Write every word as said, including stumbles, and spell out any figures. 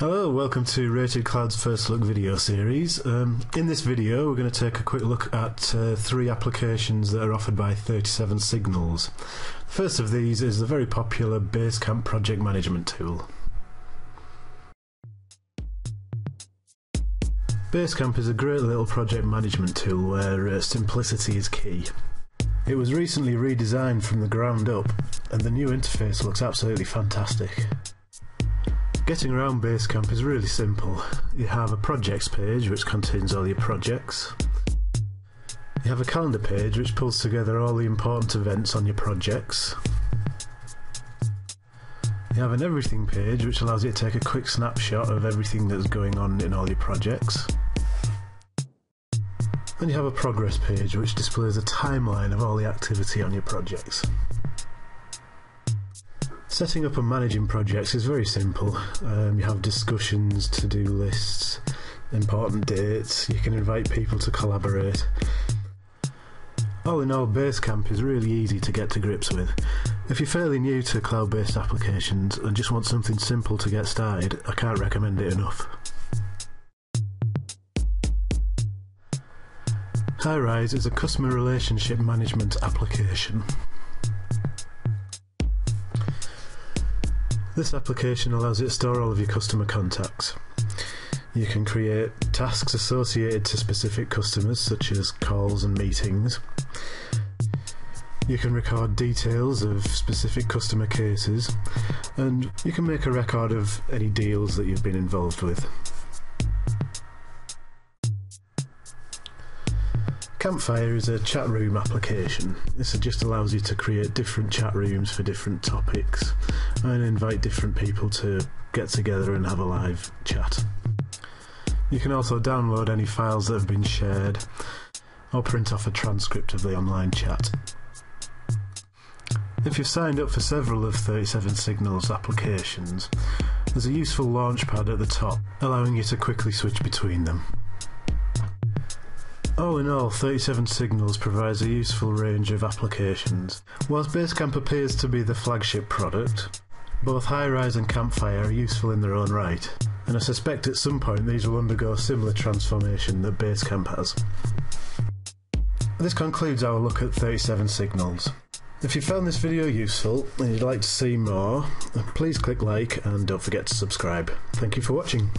Hello, welcome to Rated Cloud's First Look video series. Um, in this video we're going to take a quick look at uh, three applications that are offered by thirty-seven signals. The first of these is the very popular Basecamp project management tool. Basecamp is a great little project management tool where uh, simplicity is key. It was recently redesigned from the ground up and the new interface looks absolutely fantastic. Getting around Basecamp is really simple. You have a projects page which contains all your projects. You have a calendar page which pulls together all the important events on your projects. You have an everything page which allows you to take a quick snapshot of everything that's going on in all your projects. Then you have a progress page which displays a timeline of all the activity on your projects. Setting up and managing projects is very simple. Um, you have discussions, to-do lists, important dates, you can invite people to collaborate. All in all, Basecamp is really easy to get to grips with. If you're fairly new to cloud-based applications and just want something simple to get started, I can't recommend it enough. Highrise is a customer relationship management application. This application allows you to store all of your customer contacts. You can create tasks associated to specific customers, such as calls and meetings. You can record details of specific customer cases, and you can make a record of any deals that you've been involved with. Campfire is a chat room application. This just allows you to create different chat rooms for different topics and invite different people to get together and have a live chat. You can also download any files that have been shared or print off a transcript of the online chat. If you've signed up for several of thirty-seven signals applications, there's a useful launchpad at the top allowing you to quickly switch between them. All in all, thirty-seven signals provides a useful range of applications. Whilst Basecamp appears to be the flagship product, both Highrise and Campfire are useful in their own right, and I suspect at some point these will undergo a similar transformation that Basecamp has. This concludes our look at thirty-seven signals. If you found this video useful and you'd like to see more, please click like and don't forget to subscribe. Thank you for watching.